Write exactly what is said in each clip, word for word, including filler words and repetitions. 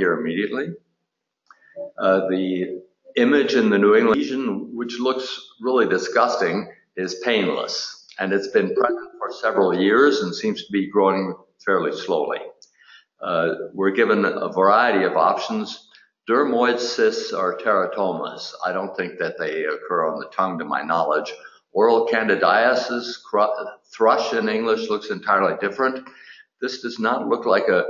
here immediately. Uh, the image in the New England lesion, which looks really disgusting, is painless, and it's been present for several years and seems to be growing fairly slowly. Uh, we're given a variety of options. Dermoid cysts are teratomas. I don't think that they occur on the tongue to my knowledge. Oral candidiasis, thrush in English, looks entirely different. This does not look like a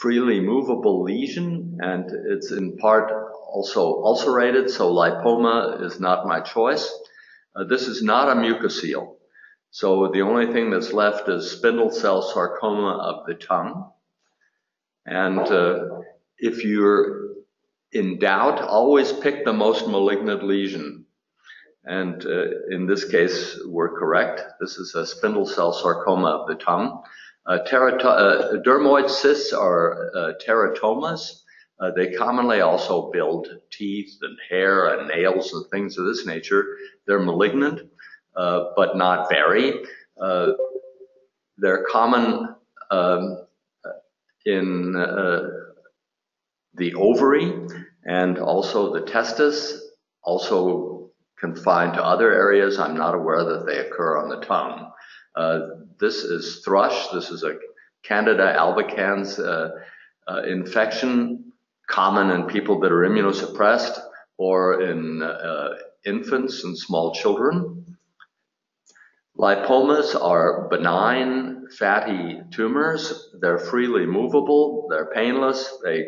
freely movable lesion, and it's in part also ulcerated, so lipoma is not my choice. Uh, this is not a mucocele. So the only thing that's left is spindle cell sarcoma of the tongue. And uh, if you're in doubt, always pick the most malignant lesion. And uh, in this case, we're correct. This is a spindle cell sarcoma of the tongue. Uh, uh, dermoid cysts are uh, teratomas. Uh, they commonly also build teeth and hair and nails and things of this nature. They're malignant, uh, but not very. Uh, they're common um, in uh, the ovary and also the testis, also confined to other areas. I'm not aware that they occur on the tongue. Uh, this is thrush. This is a Candida albicans uh, uh, infection, common in people that are immunosuppressed or in uh, infants and small children. Lipomas are benign fatty tumors. They're freely movable, they're painless, they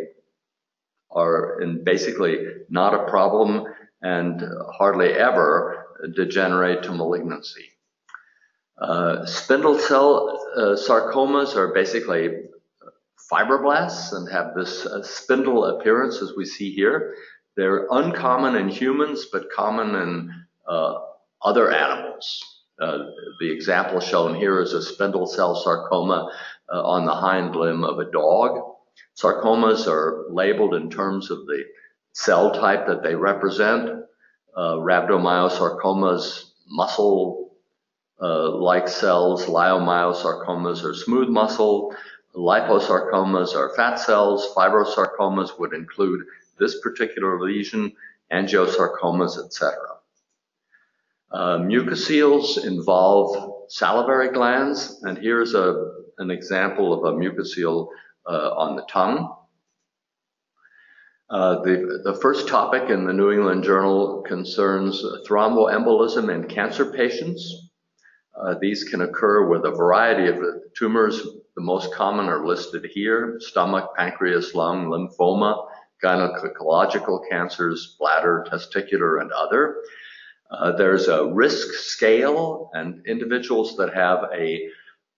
are in basically not a problem and hardly ever degenerate to malignancy. Uh, spindle cell uh, sarcomas are basically fibroblasts and have this uh, spindle appearance as we see here. They're uncommon in humans, but common in uh, other animals. Uh, the example shown here is a spindle cell sarcoma uh, on the hind limb of a dog. Sarcomas are labeled in terms of the cell type that they represent. Uh, rhabdomyosarcomas, muscle-like uh, cells. Leiomyosarcomas are smooth muscle. Liposarcomas are fat cells. Fibrosarcomas would include this particular lesion, angiosarcomas, et cetera. Uh, mucoceles involve salivary glands, and here's a, an example of a mucocele uh, on the tongue. Uh, the, the first topic in the New England Journal concerns thromboembolism in cancer patients. Uh, these can occur with a variety of tumors. The most common are listed here: stomach, pancreas, lung, lymphoma, gynecological cancers, bladder, testicular, and other. Uh, there's a risk scale, and individuals that have a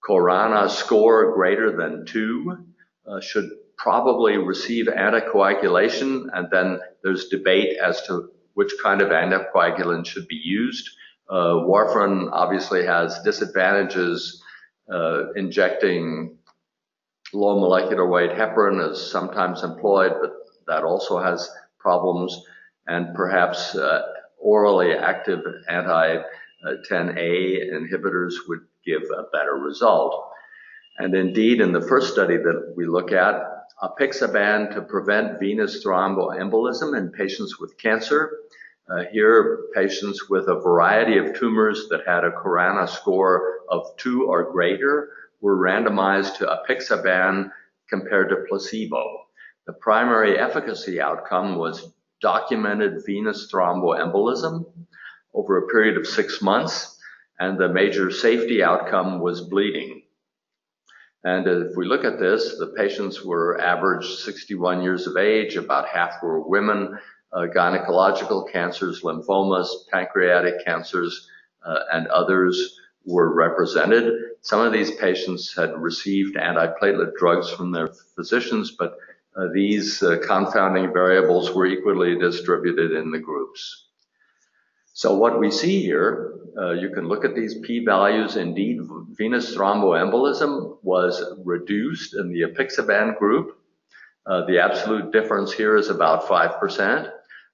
Khorana score greater than two uh, should probably receive anticoagulation, and then there's debate as to which kind of anticoagulant should be used. Uh, warfarin obviously has disadvantages. Uh, injecting low molecular weight heparin is sometimes employed, but that also has problems. And perhaps uh, orally active anti ten A inhibitors would give a better result. And indeed, in the first study that we look at, apixaban to prevent venous thromboembolism in patients with cancer. Uh, here, patients with a variety of tumors that had a Khorana score of two or greater were randomized to apixaban compared to placebo. The primary efficacy outcome was documented venous thromboembolism over a period of six months, and the major safety outcome was bleeding. And if we look at this, the patients were average sixty-one years of age, about half were women. Uh, gynecological cancers, lymphomas, pancreatic cancers, uh, and others were represented. Some of these patients had received antiplatelet drugs from their physicians, but uh, these uh, confounding variables were equally distributed in the groups. So what we see here, uh, you can look at these p-values. Indeed, venous thromboembolism was reduced in the apixaban group. Uh, the absolute difference here is about five percent.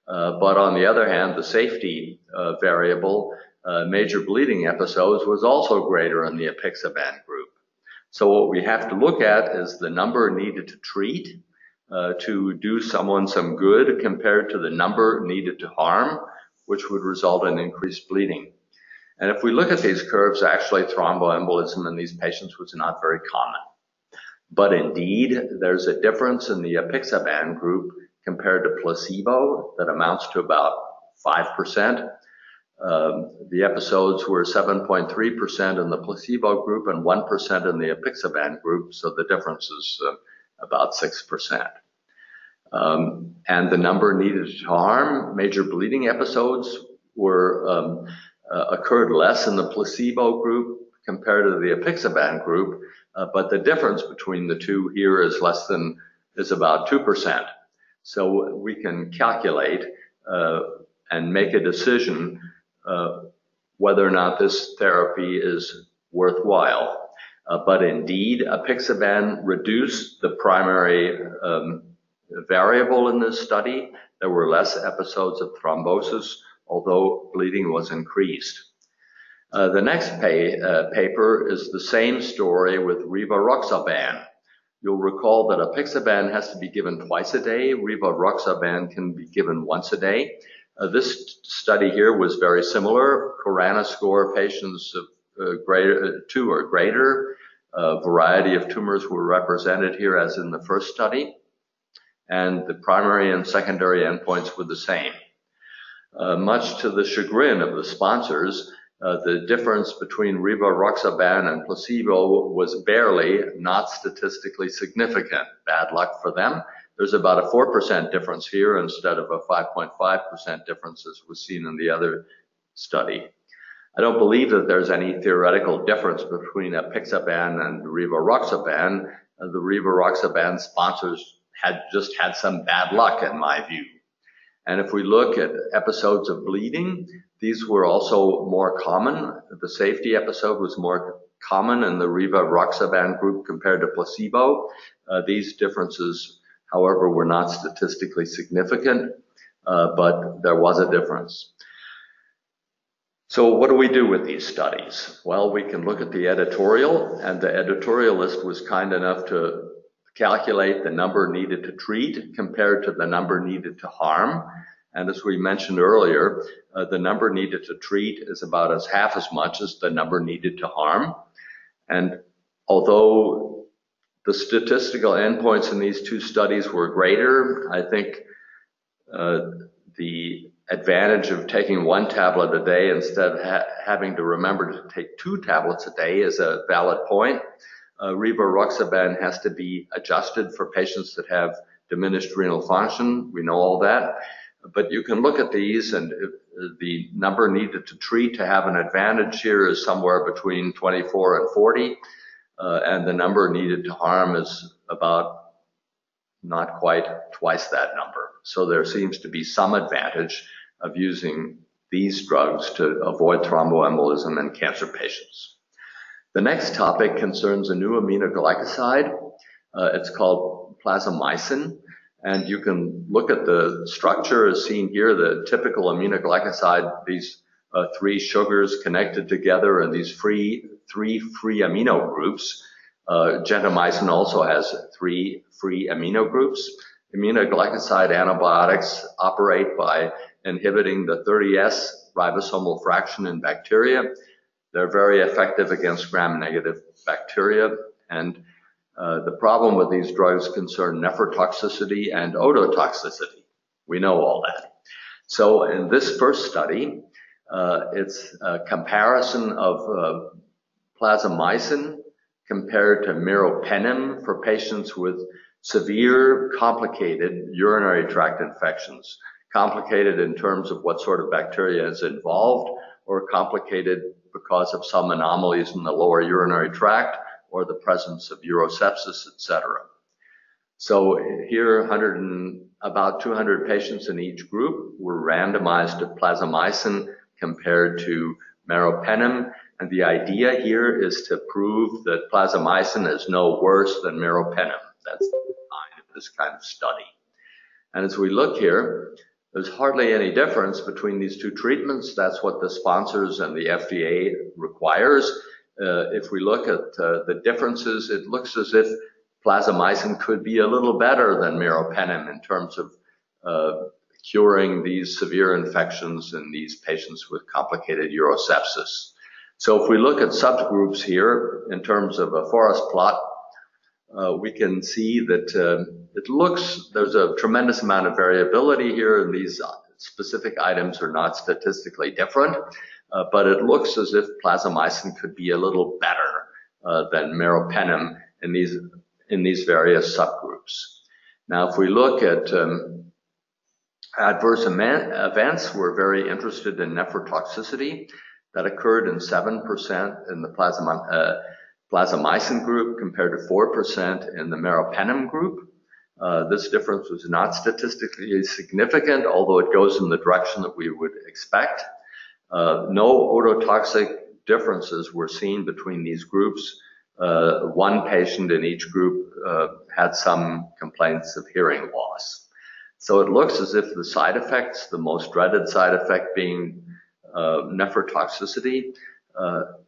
Uh, but on the other hand, the safety uh, variable, uh, major bleeding episodes, was also greater in the apixaban group. So what we have to look at is the number needed to treat uh, to do someone some good compared to the number needed to harm, which would result in increased bleeding. And if we look at these curves, actually thromboembolism in these patients was not very common. But indeed, there's a difference in the apixaban group compared to placebo that amounts to about five percent. Um, the episodes were seven point three percent in the placebo group and one percent in the apixaban group, so the difference is uh, about six percent. Um, and the number needed to harm, major bleeding episodes were um, uh, occurred less in the placebo group compared to the apixaban group, uh, but the difference between the two here is less than, is about two percent. So we can calculate uh, and make a decision Uh, whether or not this therapy is worthwhile. Uh, but indeed, apixaban reduced the primary um, variable in this study. There were less episodes of thrombosis, although bleeding was increased. Uh, the next pay, uh, paper is the same story with rivaroxaban. You'll recall that apixaban has to be given twice a day. Rivaroxaban can be given once a day. Uh, this study here was very similar. Khorana score patients of uh, greater, uh, two or greater. A variety of tumors were represented here as in the first study. And the primary and secondary endpoints were the same. Uh, much to the chagrin of the sponsors, uh, the difference between rivaroxaban and placebo was barely, not statistically significant. Bad luck for them. There's about a four percent difference here instead of a five point five percent difference as was seen in the other study. I don't believe that there's any theoretical difference between apixaban and rivaroxaban. Uh, the rivaroxaban sponsors had just had some bad luck in my view. And if we look at episodes of bleeding, these were also more common. The safety episode was more common in the rivaroxaban group compared to placebo. Uh, these differences, however, were not statistically significant, uh, but there was a difference. So what do we do with these studies? Well, we can look at the editorial, and the editorialist was kind enough to calculate the number needed to treat compared to the number needed to harm. And as we mentioned earlier, uh, the number needed to treat is about as half as much as the number needed to harm. And although the statistical endpoints in these two studies were greater, I think uh, the advantage of taking one tablet a day instead of ha having to remember to take two tablets a day is a valid point. Uh, rivaroxaban has to be adjusted for patients that have diminished renal function. We know all that. But you can look at these, and the number needed to treat to have an advantage here is somewhere between twenty-four and forty. Uh, and the number needed to harm is about not quite twice that number. So there seems to be some advantage of using these drugs to avoid thromboembolism in cancer patients. The next topic concerns a new aminoglycoside. Uh, it's called plazomicin. And you can look at the structure as seen here, the typical aminoglycoside, these uh, three sugars connected together and these free three free amino groups. Uh, gentamicin also has three free amino groups. Aminoglycoside antibiotics operate by inhibiting the thirty S ribosomal fraction in bacteria. They're very effective against gram-negative bacteria. And uh, the problem with these drugs concern nephrotoxicity and ototoxicity. We know all that. So in this first study, uh, it's a comparison of uh, plazomicin compared to meropenem for patients with severe, complicated urinary tract infections. Complicated in terms of what sort of bacteria is involved, or complicated because of some anomalies in the lower urinary tract or the presence of urosepsis, et cetera. So here, one hundred and about two hundred patients in each group were randomized to plazomicin compared to meropenem. And the idea here is to prove that plazomicin is no worse than meropenem. That's the design of this kind of study. And as we look here, there's hardly any difference between these two treatments. That's what the sponsors and the F D A requires. uh, if we look at uh, the differences, it looks as if plazomicin could be a little better than meropenem in terms of uh, curing these severe infections in these patients with complicated urosepsis. So if we look at subgroups here in terms of a forest plot, uh, we can see that uh, it looks, there's a tremendous amount of variability here, and these specific items are not statistically different, uh, but it looks as if plazomicin could be a little better uh, than meropenem in these, in these various subgroups. Now, if we look at um, adverse events, we're very interested in nephrotoxicity. That occurred in seven percent in the plasma, uh, plazomicin group compared to four percent in the meropenem group. Uh, this difference was not statistically significant, although it goes in the direction that we would expect. Uh, no ototoxic differences were seen between these groups. Uh, one patient in each group uh, had some complaints of hearing loss. So it looks as if the side effects, the most dreaded side effect being Uh, nephrotoxicity, uh,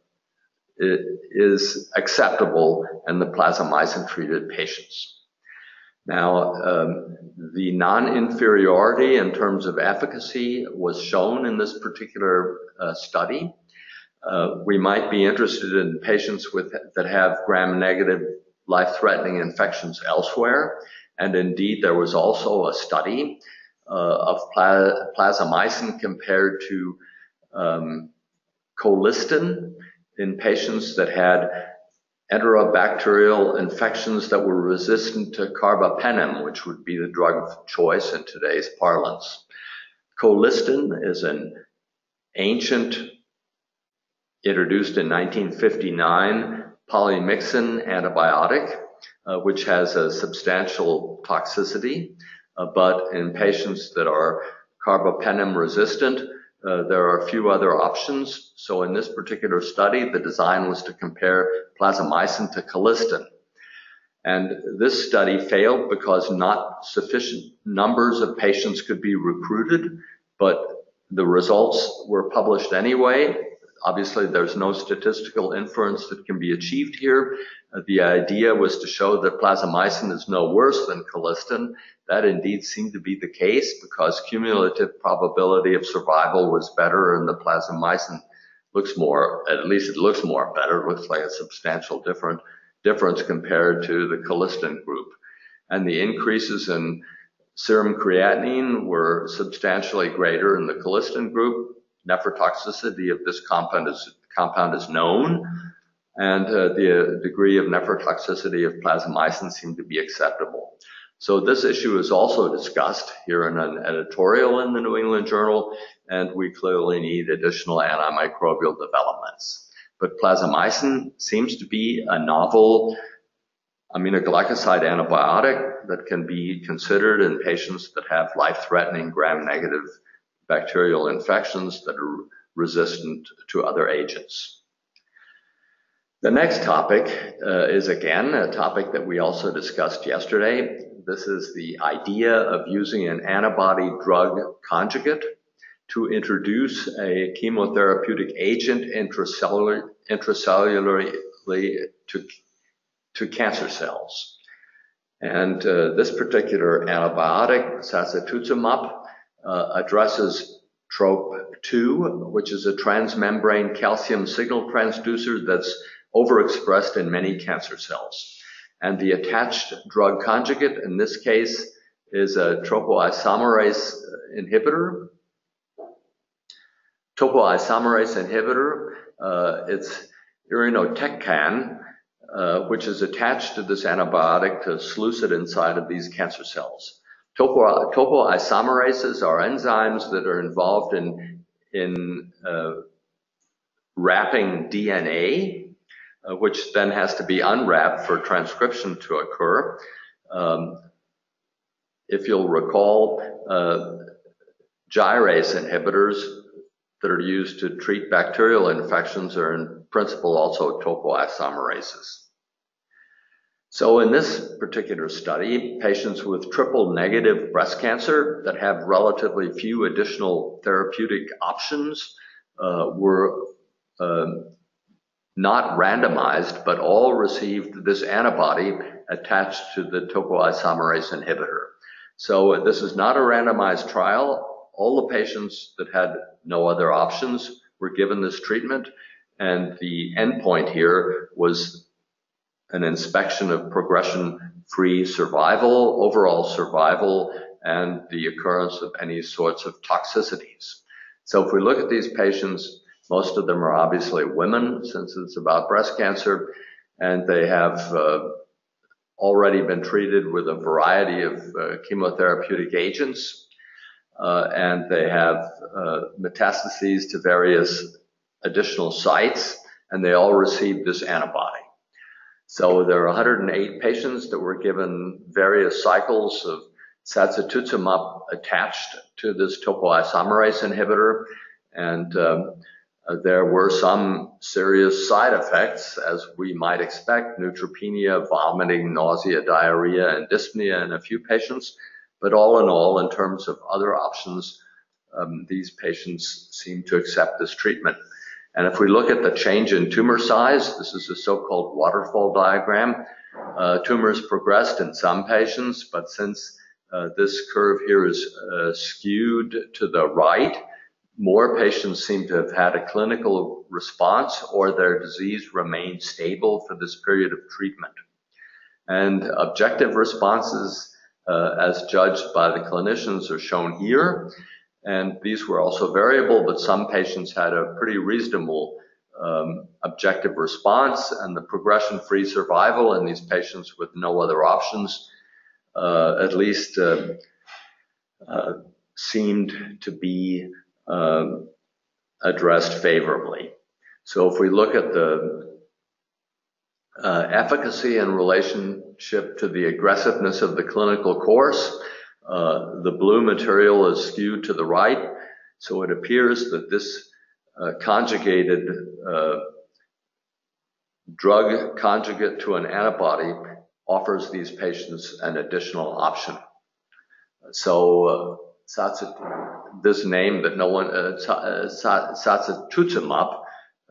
is acceptable in the plazomicin-treated patients. Now, um, the non-inferiority in terms of efficacy was shown in this particular uh, study. Uh, we might be interested in patients with, that have gram-negative life-threatening infections elsewhere, and indeed there was also a study uh, of pla plazomicin compared to Um, colistin in patients that had enterobacterial infections that were resistant to carbapenem, which would be the drug of choice in today's parlance. Colistin is an ancient, introduced in nineteen fifty-nine, polymyxin antibiotic, uh, which has a substantial toxicity, uh, but in patients that are carbapenem resistant, Uh, there are a few other options. So in this particular study, the design was to compare plazomicin to colistin. And this study failed because not sufficient numbers of patients could be recruited, but the results were published anyway. Obviously, there's no statistical inference that can be achieved here. Uh, the idea was to show that plazomicin is no worse than colistin. That indeed seemed to be the case because cumulative probability of survival was better and the plazomicin looks more, at least it looks more better. It looks like a substantial different difference compared to the colistin group. And the increases in serum creatinine were substantially greater in the colistin group. Nephrotoxicity of this compound is, compound is known, and uh, the degree of nephrotoxicity of plazomicin seemed to be acceptable. So this issue is also discussed here in an editorial in the New England Journal, and we clearly need additional antimicrobial developments. But plazomicin seems to be a novel aminoglycoside antibiotic that can be considered in patients that have life-threatening gram-negative bacterial infections that are resistant to other agents. The next topic uh, is again a topic that we also discussed yesterday. This is the idea of using an antibody drug conjugate to introduce a chemotherapeutic agent intracellular, intracellularly to, to cancer cells. And uh, this particular antibiotic, sacituzumab, Uh, addresses trope two, which is a transmembrane calcium signal transducer that's overexpressed in many cancer cells. And the attached drug conjugate in this case is a topoisomerase inhibitor. Topoisomerase inhibitor, uh, it's irinotecan, uh, which is attached to this antibiotic to sluice it inside of these cancer cells. Topo, topoisomerases are enzymes that are involved in, in uh, wrapping D N A, uh, which then has to be unwrapped for transcription to occur. Um, if you'll recall, uh, gyrase inhibitors that are used to treat bacterial infections are in principle also topoisomerases. So in this particular study, patients with triple negative breast cancer that have relatively few additional therapeutic options uh, were uh, not randomized, but all received this antibody attached to the topoisomerase inhibitor. So this is not a randomized trial. All the patients that had no other options were given this treatment, and the endpoint here was an inspection of progression-free survival, overall survival, and the occurrence of any sorts of toxicities. So if we look at these patients, most of them are obviously women, since it's about breast cancer, and they have uh, already been treated with a variety of uh, chemotherapeutic agents, uh, and they have uh, metastases to various additional sites, and they all received this antibody. So there are one hundred eight patients that were given various cycles of sacituzumab attached to this topoisomerase inhibitor, and um, Uh, there were some serious side effects, as we might expect: neutropenia, vomiting, nausea, diarrhea, and dyspnea in a few patients. But all in all, in terms of other options, um, these patients seem to accept this treatment. And if we look at the change in tumor size, this is a so-called waterfall diagram. Uh, tumors progressed in some patients, but since uh, this curve here is uh, skewed to the right, more patients seem to have had a clinical response, or their disease remained stable for this period of treatment. And objective responses, uh, as judged by the clinicians, are shown here. And these were also variable, but some patients had a pretty reasonable um, objective response, and the progression-free survival in these patients with no other options, uh, at least uh, uh, seemed to be Uh, addressed favorably. So if we look at the uh, efficacy in relationship to the aggressiveness of the clinical course, uh, the blue material is skewed to the right. So it appears that this uh, conjugated uh, drug conjugate to an antibody offers these patients an additional option. So uh, this name that no one, uh, sacituzumab,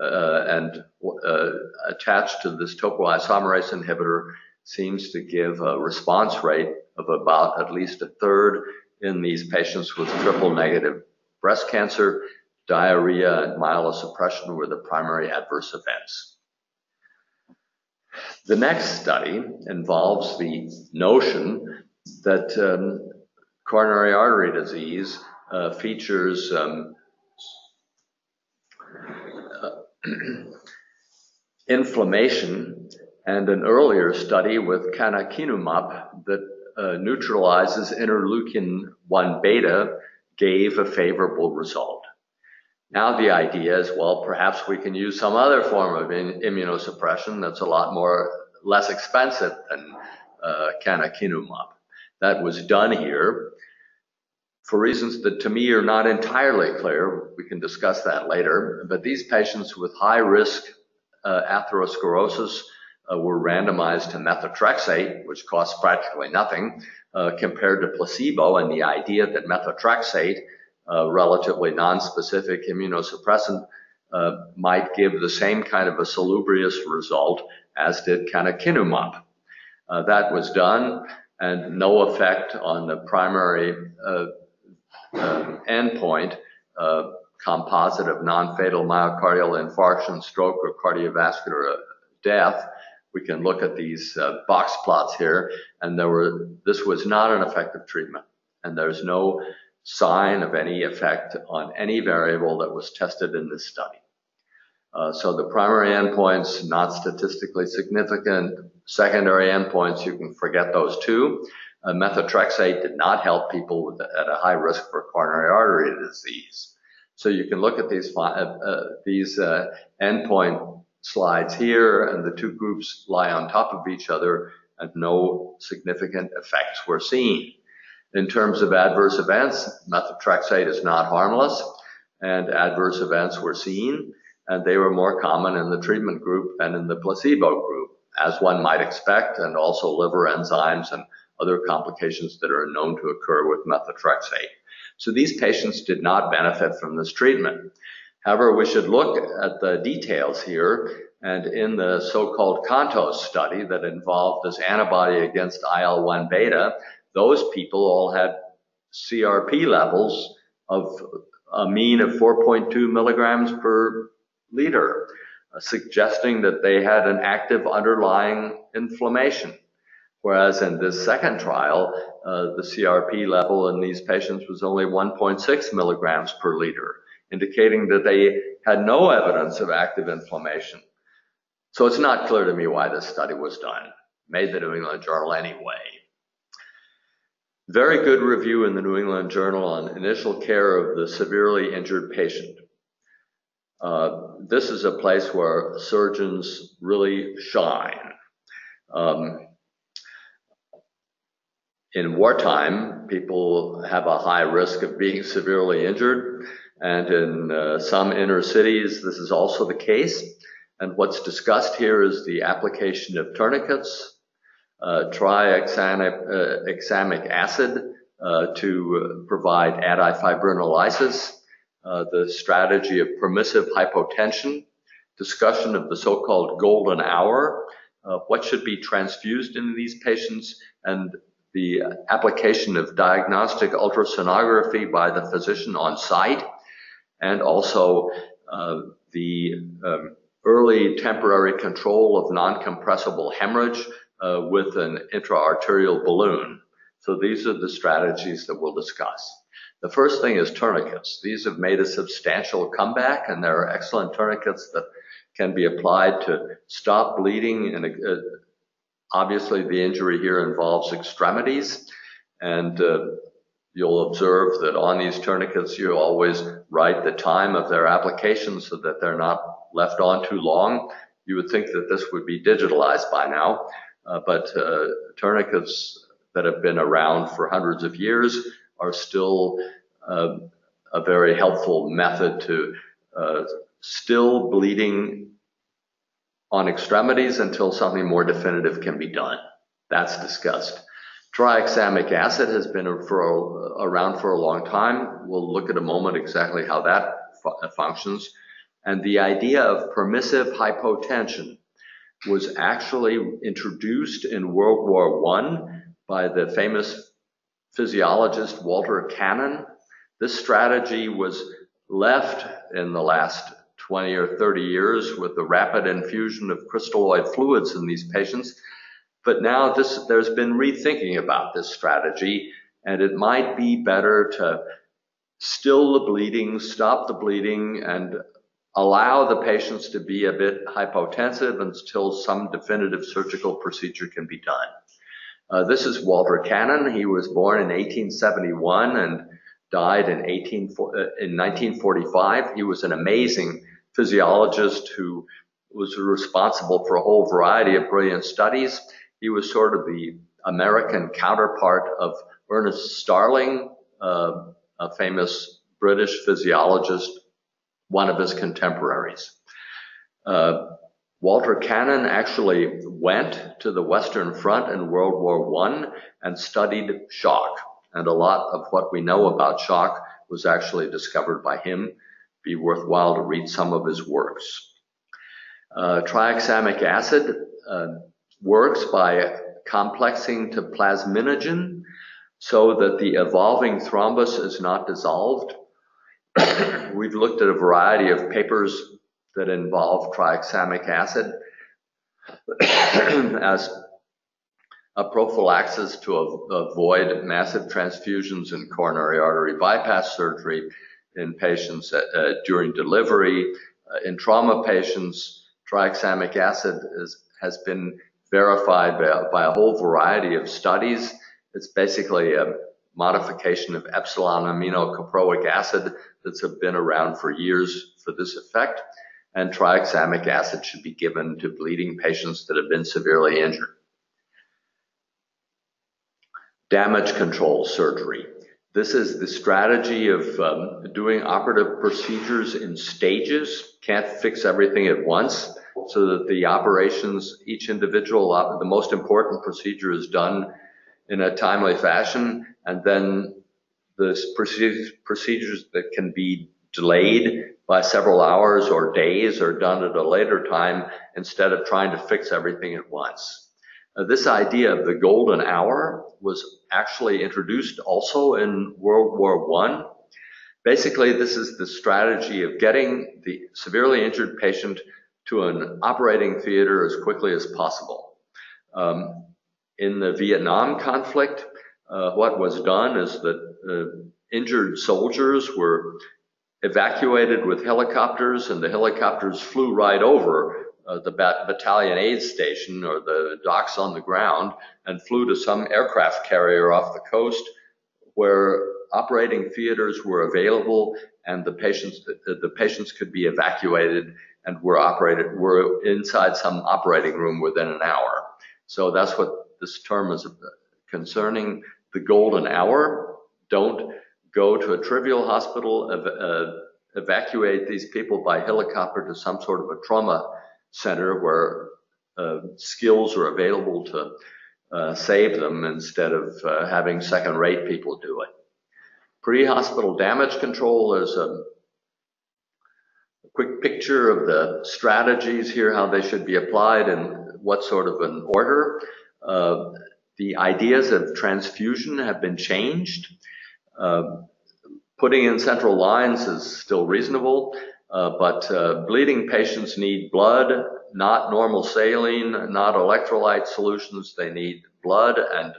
uh, and uh, attached to this topoisomerase inhibitor, seems to give a response rate of about at least a third in these patients with triple negative breast cancer. Diarrhea and myelosuppression were the primary adverse events. The next study involves the notion that um, coronary artery disease uh, features um, inflammation, and an earlier study with canakinumab that uh, neutralizes interleukin one beta gave a favorable result. Now the idea is, well, perhaps we can use some other form of in immunosuppression that's a lot more less expensive than uh, canakinumab. That was done here, for reasons that to me are not entirely clear. We can discuss that later, but these patients with high risk uh, atherosclerosis uh, were randomized to methotrexate, which costs practically nothing, uh, compared to placebo, and the idea that methotrexate, a relatively nonspecific immunosuppressant, uh, might give the same kind of a salubrious result as did canakinumab. Uh, that was done, and no effect on the primary uh, Uh, endpoint, uh, composite of non-fatal myocardial infarction, stroke, or cardiovascular death. We can look at these uh, box plots here, and there were, this was not an effective treatment, and there's no sign of any effect on any variable that was tested in this study. Uh, so the primary endpoints, not statistically significant. Secondary endpoints, you can forget those too. Uh, methotrexate did not help people with the, at a high risk for coronary artery disease. So you can look at these, uh, uh, these uh, endpoint slides here, and the two groups lie on top of each other, and no significant effects were seen. In terms of adverse events, methotrexate is not harmless, and adverse events were seen, and they were more common in the treatment group than in the placebo group, as one might expect, and also liver enzymes and other complications that are known to occur with methotrexate. So these patients did not benefit from this treatment. However, we should look at the details here And in the so-called CANTOS study that involved this antibody against I L one beta, those people all had C R P levels of a mean of four point two milligrams per liter, uh, suggesting that they had an active underlying inflammation. Whereas in this second trial, uh, the C R P level in these patients was only one point six milligrams per liter, indicating that they had no evidence of active inflammation. So it's not clear to me why this study was done. Made the New England Journal anyway. Very good review in the New England Journal on initial care of the severely injured patient. Uh, this is a place where surgeons really shine. Um, in wartime, people have a high risk of being severely injured, and in uh, some inner cities, this is also the case. And what's discussed here is the application of tourniquets, uh, tranexamic acid uh, to provide antifibrinolysis, uh, the strategy of permissive hypotension, discussion of the so-called golden hour, uh, what should be transfused into these patients, and the application of diagnostic ultrasonography by the physician on site, and also uh, the um, early temporary control of non-compressible hemorrhage uh, with an intra-arterial balloon. So these are the strategies that we'll discuss. The first thing is tourniquets. These have made a substantial comeback, and there are excellent tourniquets that can be applied to stop bleeding. And uh, obviously the injury here involves extremities, and uh, you'll observe that on these tourniquets you always write the time of their application so that they're not left on too long. You would think that this would be digitalized by now, uh, but uh, tourniquets that have been around for hundreds of years are still uh, a very helpful method to uh, still bleeding on extremities until something more definitive can be done. That's discussed. Tranexamic acid has been for a, around for a long time. We'll look at a moment exactly how that fu functions. And the idea of permissive hypotension was actually introduced in World War One by the famous physiologist Walter Cannon. This strategy was left in the last twenty or thirty years with the rapid infusion of crystalloid fluids in these patients. But now this, there's been rethinking about this strategy, and it might be better to still the bleeding, stop the bleeding, and allow the patients to be a bit hypotensive until some definitive surgical procedure can be done. Uh, this is Walter Cannon. He was born in eighteen seventy-one and died in, nineteen forty-five. He was an amazing physiologist who was responsible for a whole variety of brilliant studies. He was sort of the American counterpart of Ernest Starling, uh, a famous British physiologist, one of his contemporaries. Uh, Walter Cannon actually went to the Western Front in World War One and studied shock. And a lot of what we know about shock was actually discovered by him. It'd be worthwhile to read some of his works. Uh, Tranexamic acid uh, works by complexing to plasminogen so that the evolving thrombus is not dissolved. We've looked at a variety of papers that involve tranexamic acid as a prophylaxis to avoid massive transfusions and coronary artery bypass surgery in patients uh, during delivery. Uh, in trauma patients, tranexamic acid is, has been verified by, by a whole variety of studies. It's basically a modification of epsilon aminocaproic acid that's been around for years for this effect, and tranexamic acid should be given to bleeding patients that have been severely injured. Damage control surgery. This is the strategy of um, doing operative procedures in stages. Can't fix everything at once, so that the operations, each individual, op the most important procedure is done in a timely fashion, and then the procedures that can be delayed by several hours or days or done at a later time instead of trying to fix everything at once. Uh, this idea of the golden hour was actually introduced also in World War One. Basically, this is the strategy of getting the severely injured patient to an operating theater as quickly as possible. Um, in the Vietnam conflict, uh, what was done is that uh, injured soldiers were evacuated with helicopters, and the helicopters flew right over uh, the bat battalion aid station or the docks on the ground and flew to some aircraft carrier off the coast where operating theaters were available and the patients, the, the patients could be evacuated and were operated, were inside some operating room within an hour. So that's what this term is concerning, the golden hour. Don't go to a trivial hospital, ev uh, evacuate these people by helicopter to some sort of a trauma center where uh, skills are available to uh, save them instead of uh, having second-rate people do it. Pre-hospital damage control is a quick picture of the strategies here, how they should be applied and what sort of an order. Uh, the ideas of transfusion have been changed. Uh, putting in central lines is still reasonable, uh, but uh, bleeding patients need blood, not normal saline, not electrolyte solutions. They need blood and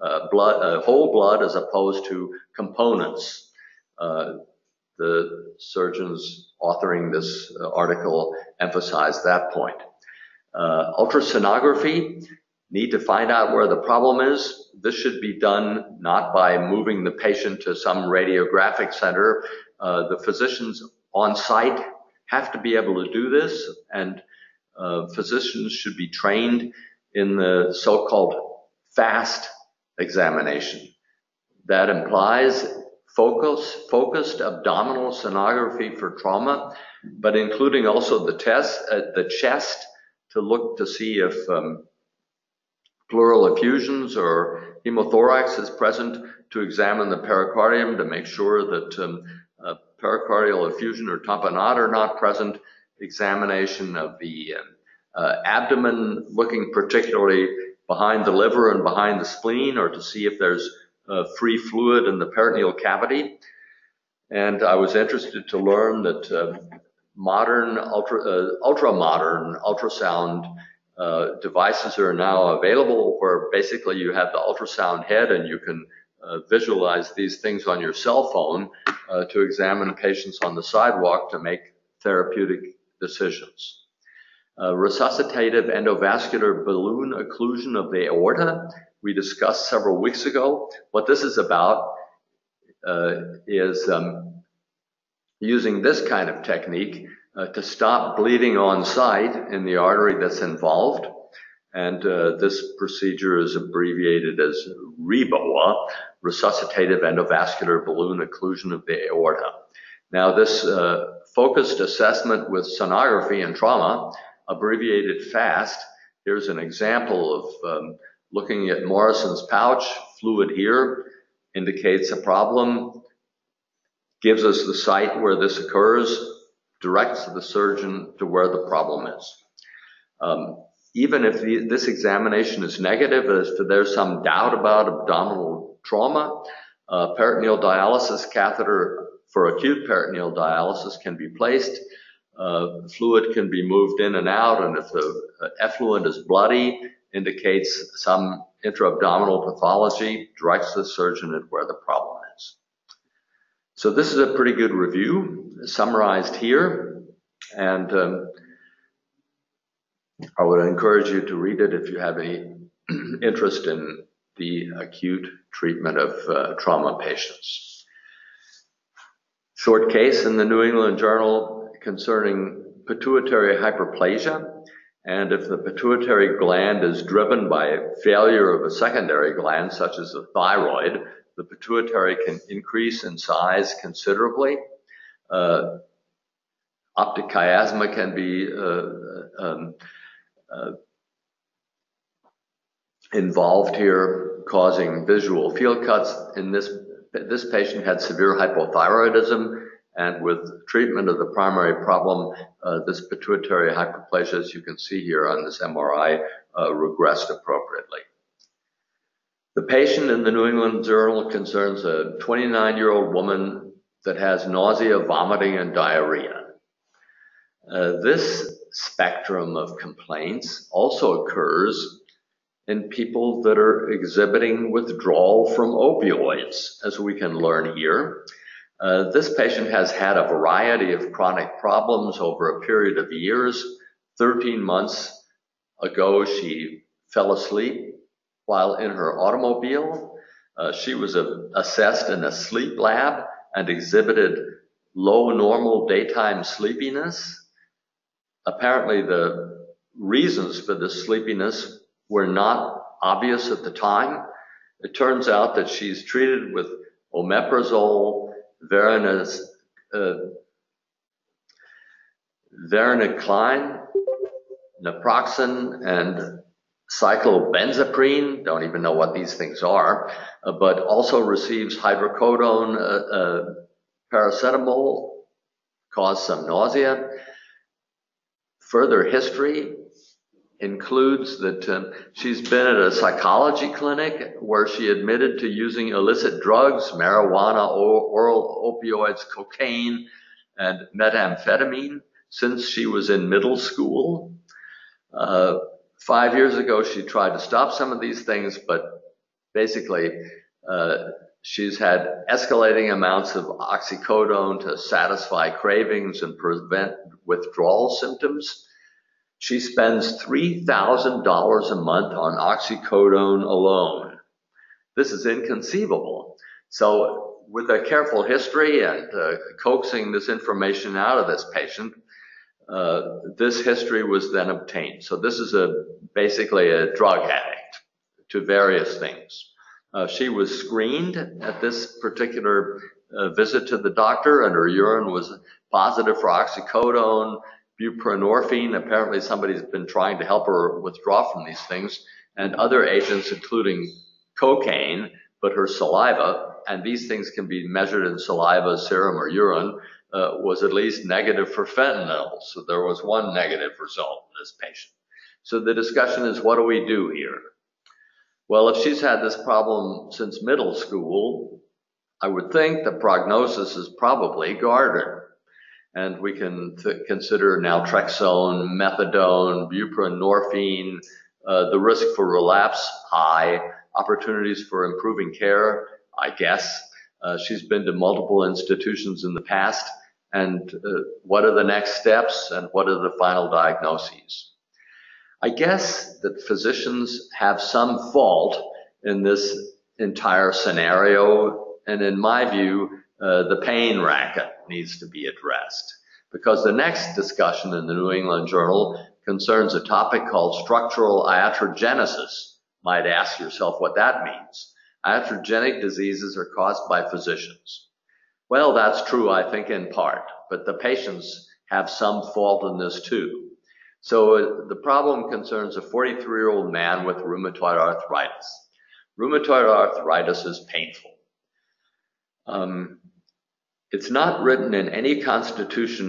uh, blood, uh, whole blood as opposed to components. Uh, the surgeons authoring this article emphasized that point. Uh, ultrasonography. Need to find out where the problem is. This should be done not by moving the patient to some radiographic center. Uh, the physicians on site have to be able to do this, and uh, physicians should be trained in the so-called FAST examination. That implies focus, focused abdominal sonography for trauma, but including also the test, uh, the chest, to look to see if um, pleural effusions or hemothorax is present, to examine the pericardium to make sure that um, uh, pericardial effusion or tamponade are not present, examination of the uh, uh, abdomen, looking particularly behind the liver and behind the spleen, or to see if there's uh, free fluid in the peritoneal cavity. And I was interested to learn that uh, modern, ultra, uh, ultra-modern ultrasound Uh, devices are now available where basically you have the ultrasound head and you can uh, visualize these things on your cell phone uh, to examine patients on the sidewalk to make therapeutic decisions. Uh, resuscitative endovascular balloon occlusion of the aorta, we discussed several weeks ago. What this is about uh, is um, using this kind of technique Uh, to stop bleeding on site in the artery that's involved. And uh, this procedure is abbreviated as REBOA, resuscitative endovascular balloon occlusion of the aorta. Now this uh, focused assessment with sonography and trauma, abbreviated FAST, here's an example of um, looking at Morrison's pouch. Fluid here indicates a problem, gives us the site where this occurs, directs the surgeon to where the problem is. Um, even if the, this examination is negative, as to there's some doubt about abdominal trauma, uh, peritoneal dialysis catheter for acute peritoneal dialysis can be placed. Uh, fluid can be moved in and out, and if the effluent is bloody, indicates some intra-abdominal pathology, directs the surgeon at where the problem is. So this is a pretty good review summarized here, and um, I would encourage you to read it if you have any interest in the acute treatment of uh, trauma patients. Short case in the New England Journal concerning pituitary hyperplasia, and if the pituitary gland is driven by failure of a secondary gland such as the thyroid, the pituitary can increase in size considerably. Uh, optic chiasma can be uh, um, uh, involved here, causing visual field cuts. In this, this patient had severe hypothyroidism And with treatment of the primary problem, uh, this pituitary hyperplasia, as you can see here on this M R I, uh, regressed appropriately. The patient in the New England Journal concerns a twenty-nine-year-old woman that has nausea, vomiting, and diarrhea. Uh, this spectrum of complaints also occurs in people that are exhibiting withdrawal from opioids, as we can learn here. Uh, this patient has had a variety of chronic problems over a period of years. thirteen months ago, she fell asleep while in her automobile. Uh, she was uh, assessed in a sleep lab and exhibited low normal daytime sleepiness. Apparently, the reasons for this sleepiness were not obvious at the time. It turns out that she's treated with omeprazole, Verona's, uh, varenicline, naproxen, and cyclobenzaprine. Don't even know what these things are, uh, but also receives hydrocodone, uh, uh, paracetamol, caused some nausea. Further history includes that um, she's been at a psychology clinic where she admitted to using illicit drugs, marijuana, oral opioids, cocaine, and methamphetamine since she was in middle school. Uh, five years ago, she tried to stop some of these things, but basically uh, she's had escalating amounts of oxycodone to satisfy cravings and prevent withdrawal symptoms. She spends three thousand dollars a month on oxycodone alone. This is inconceivable. So with a careful history and uh, coaxing this information out of this patient, uh, this history was then obtained. So this is a basically a drug addict to various things. Uh, she was screened at this particular uh, visit to the doctor, and her urine was positive for oxycodone, buprenorphine. Apparently somebody's been trying to help her withdraw from these things, and other agents including cocaine, but her saliva, and these things can be measured in saliva, serum, or urine, uh, was at least negative for fentanyl. So there was one negative result in this patient. So the discussion is, what do we do here? Well, if she's had this problem since middle school, I would think the prognosis is probably guarded. And we can consider naltrexone, methadone, buprenorphine, uh, the risk for relapse, high, opportunities for improving care, I guess. Uh, she's been to multiple institutions in the past. And uh, what are the next steps and what are the final diagnoses? I guess that physicians have some fault in this entire scenario. And in my view, Uh, the pain racket needs to be addressed, because the next discussion in the New England Journal concerns a topic called structural iatrogenesis. Might ask yourself what that means. Iatrogenic diseases are caused by physicians. Well, that's true, I think, in part, but the patients have some fault in this too. So uh, the problem concerns a forty-three-year-old man with rheumatoid arthritis. Rheumatoid arthritis is painful. Um, It's not written in any constitution,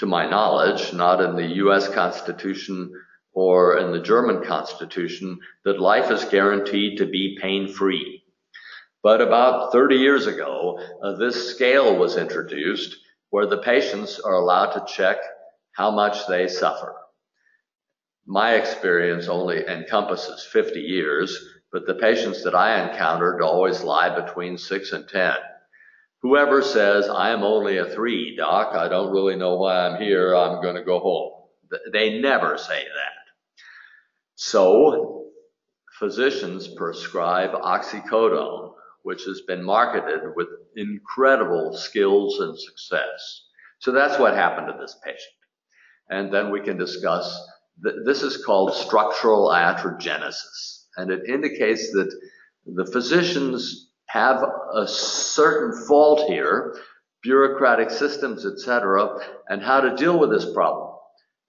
to my knowledge, not in the U S Constitution or in the German Constitution, that life is guaranteed to be pain-free. But about thirty years ago, uh, this scale was introduced where the patients are allowed to check how much they suffer. My experience only encompasses fifty years, but the patients that I encountered always lie between six and ten. Whoever says, I am only a three, doc, I don't really know why I'm here, I'm going to go home. They never say that. So physicians prescribe oxycodone, which has been marketed with incredible skills and success. So that's what happened to this patient. And then we can discuss, this is called structural iatrogenesis. And it indicates that the physicians have a certain fault here, bureaucratic systems, et cetera, and how to deal with this problem.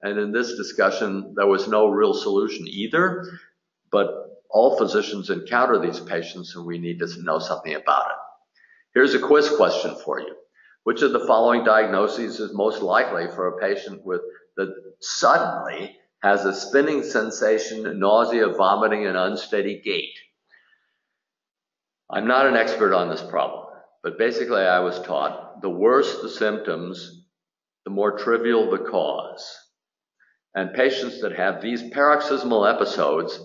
And in this discussion, there was no real solution either, but all physicians encounter these patients and we need to know something about it. Here's a quiz question for you. Which of the following diagnoses is most likely for a patient with that suddenly has a spinning sensation, nausea, vomiting, and unsteady gait? I'm not an expert on this problem, but basically I was taught the worse the symptoms, the more trivial the cause. And patients that have these paroxysmal episodes,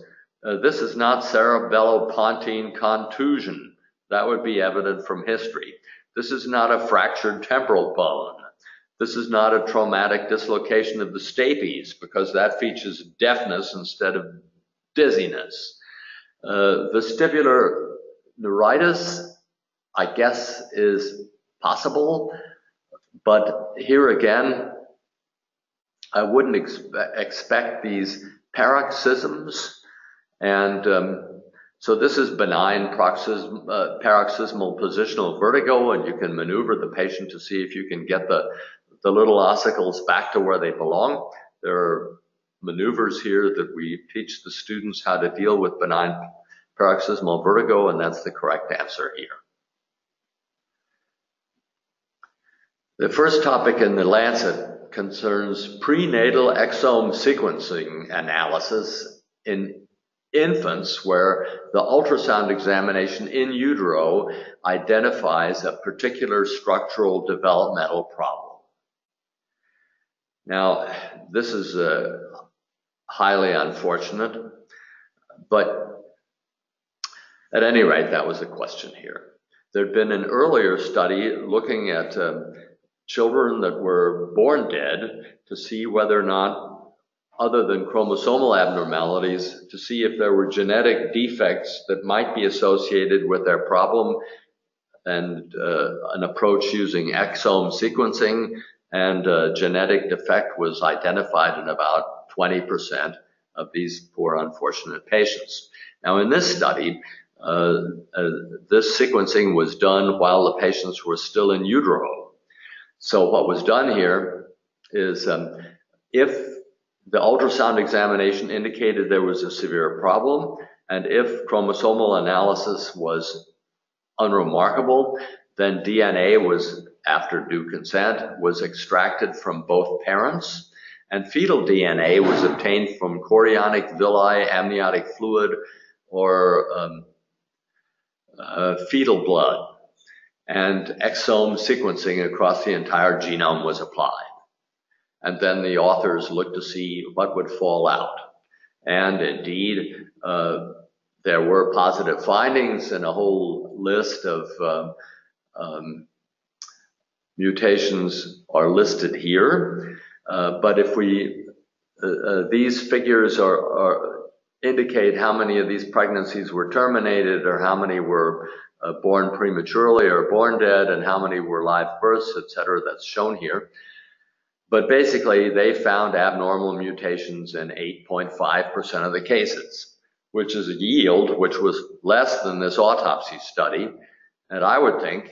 uh, this is not cerebellopontine contusion. That would be evident from history. This is not a fractured temporal bone. This is not a traumatic dislocation of the stapes, because that features deafness instead of dizziness. Uh, vestibular neuritis, I guess, is possible, but here again, I wouldn't ex expect these paroxysms, and um, so this is benign paroxysm, uh, paroxysmal positional vertigo, and you can maneuver the patient to see if you can get the the little ossicles back to where they belong. There are maneuvers here that we teach the students how to deal with benign paroxysmal vertigo, and that's the correct answer here. The first topic in the Lancet concerns prenatal exome sequencing analysis in infants where the ultrasound examination in utero identifies a particular structural developmental problem. Now, this is uh, highly unfortunate, but at any rate, that was the question here. There'd been an earlier study looking at uh, children that were born dead to see whether or not, other than chromosomal abnormalities, to see if there were genetic defects that might be associated with their problem, and uh, an approach using exome sequencing, and a genetic defect was identified in about twenty percent of these poor unfortunate patients. Now in this study, uh, uh, this sequencing was done while the patients were still in utero. So what was done here is um, if the ultrasound examination indicated there was a severe problem, and if chromosomal analysis was unremarkable, then D N A was, after due consent, was extracted from both parents, and fetal D N A was obtained from chorionic villi, amniotic fluid, or um, uh, fetal blood, and exome sequencing across the entire genome was applied. And then the authors looked to see what would fall out. And indeed, uh, there were positive findings and a whole list of um, um, mutations are listed here, uh, but if we, uh, uh, these figures are, are indicate how many of these pregnancies were terminated, or how many were uh, born prematurely or born dead, and how many were live births, et cetera, that's shown here. But basically, they found abnormal mutations in eight point five percent of the cases, which is a yield which was less than this autopsy study, and I would think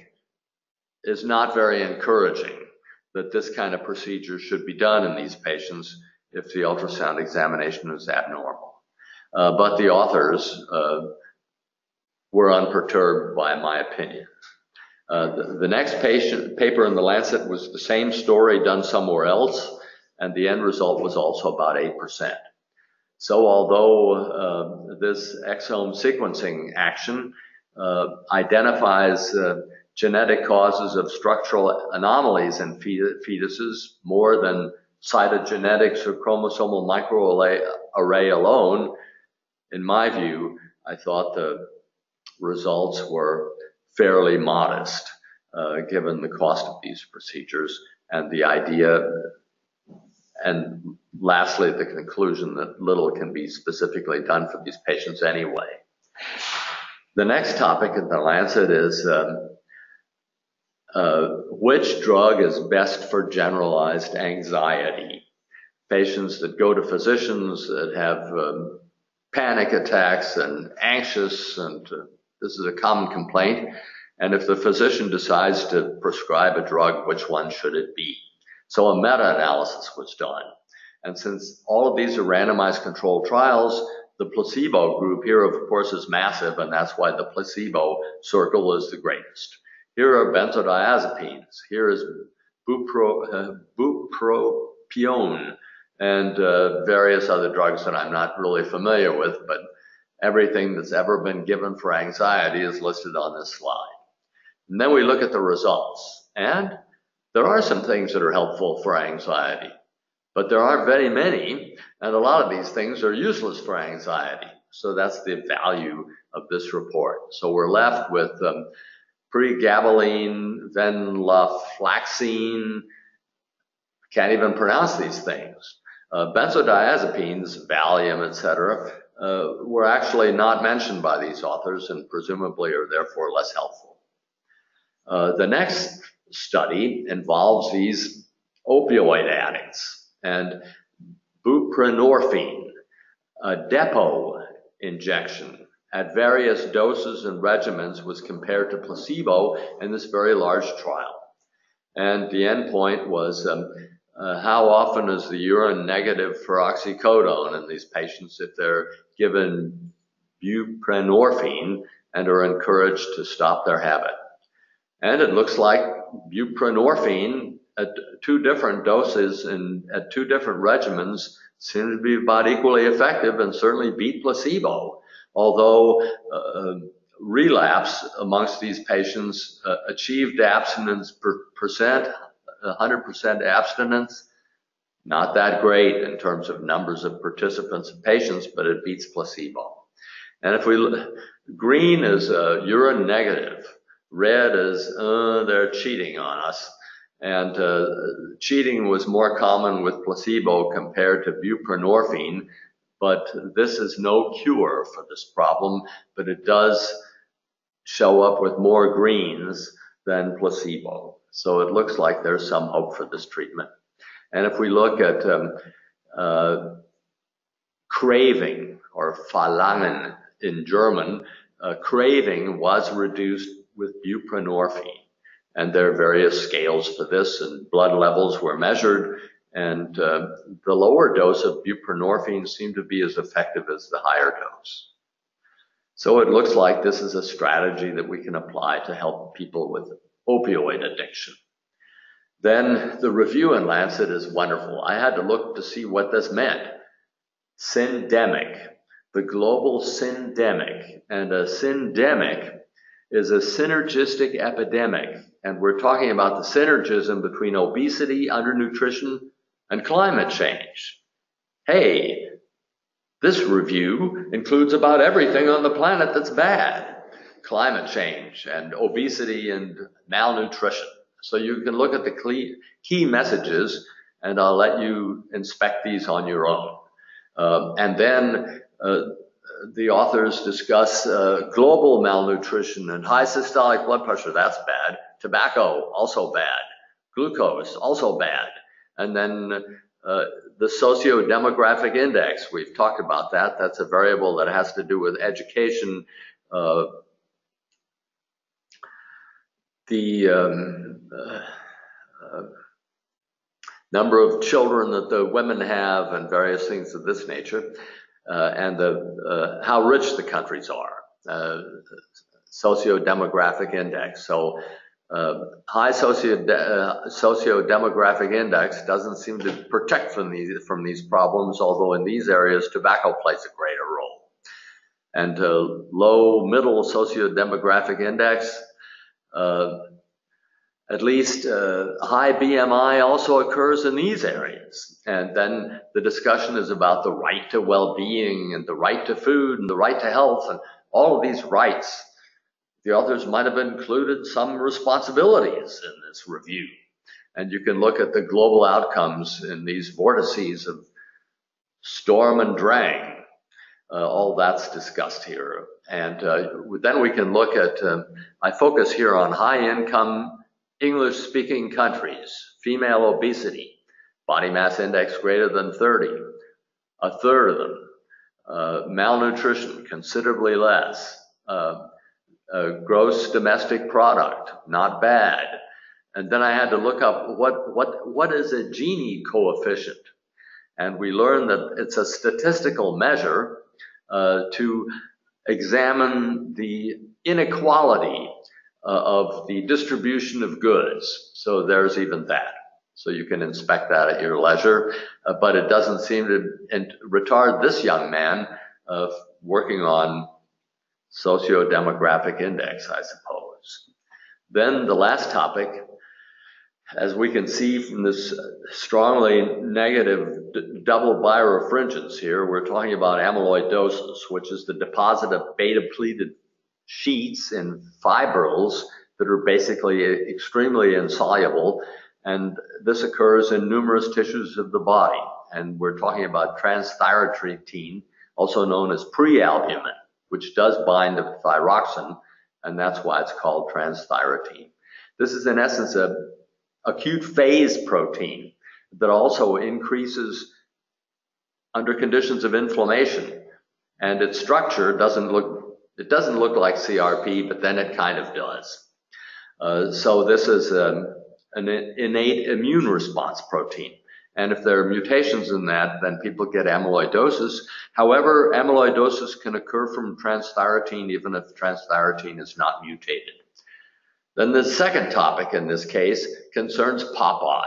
is not very encouraging that this kind of procedure should be done in these patients if the ultrasound examination is abnormal. Uh, but the authors uh, were unperturbed by my opinion. Uh, the, the next patient paper in the Lancet was the same story done somewhere else, and the end result was also about eight percent. So although uh, this exome sequencing action uh, identifies uh, genetic causes of structural anomalies in fetuses more than cytogenetics or chromosomal microarray alone, in my view, I thought the results were fairly modest, uh, given the cost of these procedures and the idea, and lastly, the conclusion that little can be specifically done for these patients anyway. The next topic in the Lancet is um, Uh, which drug is best for generalized anxiety? Patients that go to physicians that have um, panic attacks and anxious, and uh, this is a common complaint, and if the physician decides to prescribe a drug, which one should it be? So a meta-analysis was done, and since all of these are randomized controlled trials, the placebo group here, of course, is massive, and that's why the placebo circle is the greatest. Here are benzodiazepines. Here is bupro, uh, bupropione and uh, various other drugs that I'm not really familiar with, but everything that's ever been given for anxiety is listed on this slide. And then we look at the results. And there are some things that are helpful for anxiety, but there are very many, and a lot of these things are useless for anxiety. So that's the value of this report. So we're left with um, pregabalin, venlafaxine, can't even pronounce these things. Uh, benzodiazepines, Valium, et cetera, uh, were actually not mentioned by these authors and presumably are therefore less helpful. Uh, the next study involves these opioid addicts and buprenorphine, a depot injection at various doses and regimens was compared to placebo in this very large trial. And the endpoint was um, uh, how often is the urine negative for oxycodone in these patients if they're given buprenorphine and are encouraged to stop their habit. And it looks like buprenorphine at two different doses and at two different regimens seem to be about equally effective and certainly beat placebo, although uh, relapse amongst these patients uh, achieved abstinence per percent, one hundred percent abstinence, not that great in terms of numbers of participants and patients, but it beats placebo. And if we look, green is uh, urine negative, red is uh, they're cheating on us. And uh, cheating was more common with placebo compared to buprenorphine, but this is no cure for this problem, but it does show up with more greens than placebo. So it looks like there's some hope for this treatment. And if we look at um, uh, craving, or Verlangen in German, uh, craving was reduced with buprenorphine. And there are various scales for this, and blood levels were measured, and uh, the lower dose of buprenorphine seemed to be as effective as the higher dose. So it looks like this is a strategy that we can apply to help people with opioid addiction. Then the review in Lancet is wonderful. I had to look to see what this meant. Syndemic, the global syndemic, and a syndemic is a synergistic epidemic. And we're talking about the synergism between obesity, undernutrition, and climate change. Hey, this review includes about everything on the planet that's bad. Climate change and obesity and malnutrition. So you can look at the key messages, and I'll let you inspect these on your own. Um, and then uh, the authors discuss uh, global malnutrition and high systolic blood pressure, that's bad. Tobacco, also bad. Glucose, also bad. And then uh, the socio-demographic index, we've talked about that. That's a variable that has to do with education. Uh, the um, uh, uh, number of children that the women have and various things of this nature. Uh, and the, uh, how rich the countries are, uh, socio-demographic index. So uh, high socio uh, socio-demographic index doesn't seem to protect from these, from these problems, although in these areas, tobacco plays a greater role. And uh, low middle socio-demographic index, uh, At least uh, high B M I also occurs in these areas. And then the discussion is about the right to well-being and the right to food and the right to health and all of these rights. The authors might have included some responsibilities in this review. And you can look at the global outcomes in these vortices of storm and drang. Uh, all that's discussed here. And uh, then we can look at, uh, I focus here on high-income English-speaking countries, female obesity, body mass index greater than thirty, a third of them, uh, malnutrition, considerably less, uh, uh, gross domestic product, not bad. And then I had to look up what, what, what is a Gini coefficient? And we learned that it's a statistical measure uh, to examine the inequality uh, of the distribution of goods. So there's even that. So you can inspect that at your leisure, uh, but it doesn't seem to retard this young man uh, working on socio-demographic index, I suppose. Then the last topic, as we can see from this strongly negative d double birefringence here, we're talking about amyloidosis, which is the deposit of beta-pleated sheets and fibrils that are basically extremely insoluble. And this occurs in numerous tissues of the body. And we're talking about transthyretin, also known as prealbumin, which does bind to thyroxin, and that's why it's called transthyretin. This is in essence a acute phase protein that also increases under conditions of inflammation. And its structure doesn't look, it doesn't look like C R P, but then it kind of does. Uh, so this is a, an innate immune response protein. And if there are mutations in that, then people get amyloidosis. However, amyloidosis can occur from transthyretin even if transthyretin is not mutated. Then the second topic in this case concerns Popeye.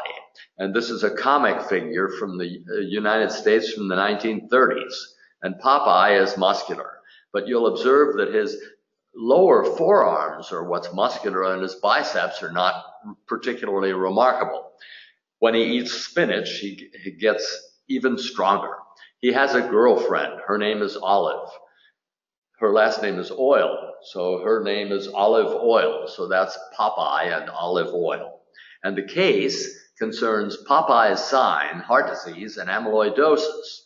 And this is a comic figure from the United States from the nineteen thirties. And Popeye is muscular. But you'll observe that his lower forearms are what's muscular and his biceps are not particularly remarkable. When he eats spinach, he, he gets even stronger. He has a girlfriend. Her name is Olive. Her last name is Oil. So her name is Olive Oil. So that's Popeye and Olive Oil. And the case concerns Popeye's sign, heart disease, and amyloidosis.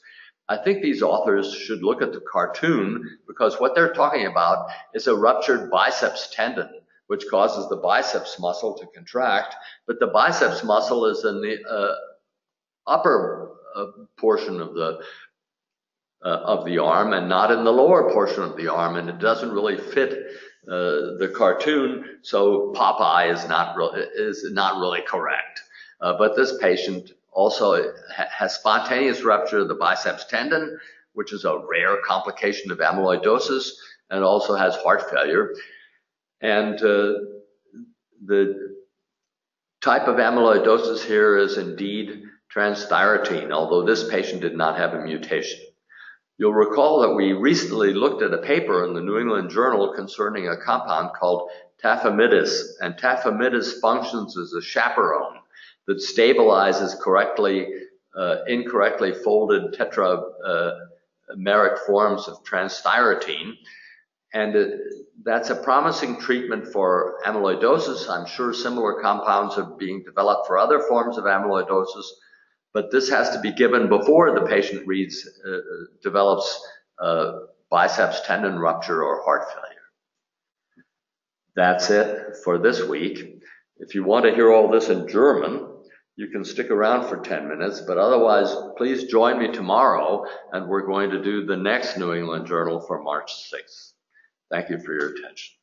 I think these authors should look at the cartoon because what they're talking about is a ruptured biceps tendon, which causes the biceps muscle to contract, but the biceps muscle is in the uh, upper uh, portion of the uh, of the arm and not in the lower portion of the arm, and it doesn't really fit uh, the cartoon, so Popeye is not re is not really correct. Uh, but this patient also ha has spontaneous rupture of the biceps tendon, which is a rare complication of amyloidosis, and also has heart failure. And uh, the type of amyloidosis here is indeed transthyretin, although this patient did not have a mutation. You'll recall that we recently looked at a paper in the New England Journal concerning a compound called Tafamidis, and Tafamidis functions as a chaperone that stabilizes correctly, uh, incorrectly folded tetrameric uh, forms of transthyretin. And uh, that's a promising treatment for amyloidosis. I'm sure similar compounds are being developed for other forms of amyloidosis, but this has to be given before the patient reads, uh, develops uh, biceps tendon rupture or heart failure. That's it for this week. If you want to hear all this in German, you can stick around for ten minutes, but otherwise, please join me tomorrow, and we're going to do the next New England Journal for March sixth. Thank you for your attention.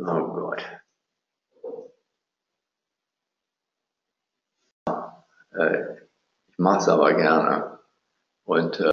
Oh, good. Ich mache es aber gerne. Und,